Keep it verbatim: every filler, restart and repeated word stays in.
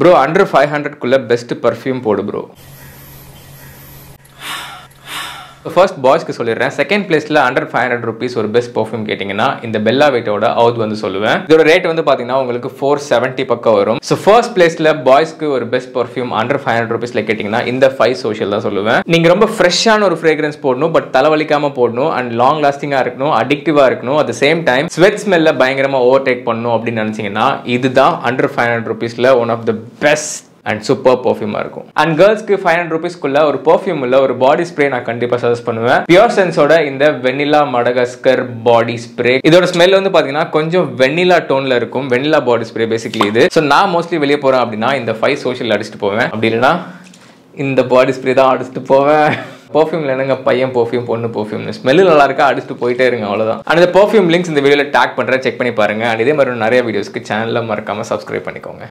Bro, under five hundred kulla best perfume podu bro. So first boys ku solliren, second place la under five hundred rupees or best perfume ketingana inda Bella Vita oda out vandu solluven. Idoda rate vandu pathina ungalku four seventy pakka varum. So first place la boys ku or best perfume under five hundred rupees la ketingana inda five social la solluven. Neenga romba fresh ana or fragrance podnu but talavalikama podnu and long lasting ah iruknu, addictive ah iruknu, at the same time sweat smell la bayangarama overtake pannu appdi nenichinga idhu under five hundred rupees la one of the best and super perfume. And girls ku five hundred rupees kulla or perfume ulla or body spray na kandipa suggest pannuven. Pursense oda inda vanilla Madagascar body spray. Idoda smell vandu pathina konjam vanilla tone la irukum. Vanilla body spray basically idu. So na mostly veliya poran appadina inda five social adichittu poven. Appdilana inda body spray da adichittu poven. Perfume lenga payam perfume ponnu perfume smell nalla iruka adichittu poite irunga avladhaan. And the perfume links in the video la tag pandra check panni parunga. And idhe mari nariya videos ku channel la marakama subscribe pannikonga.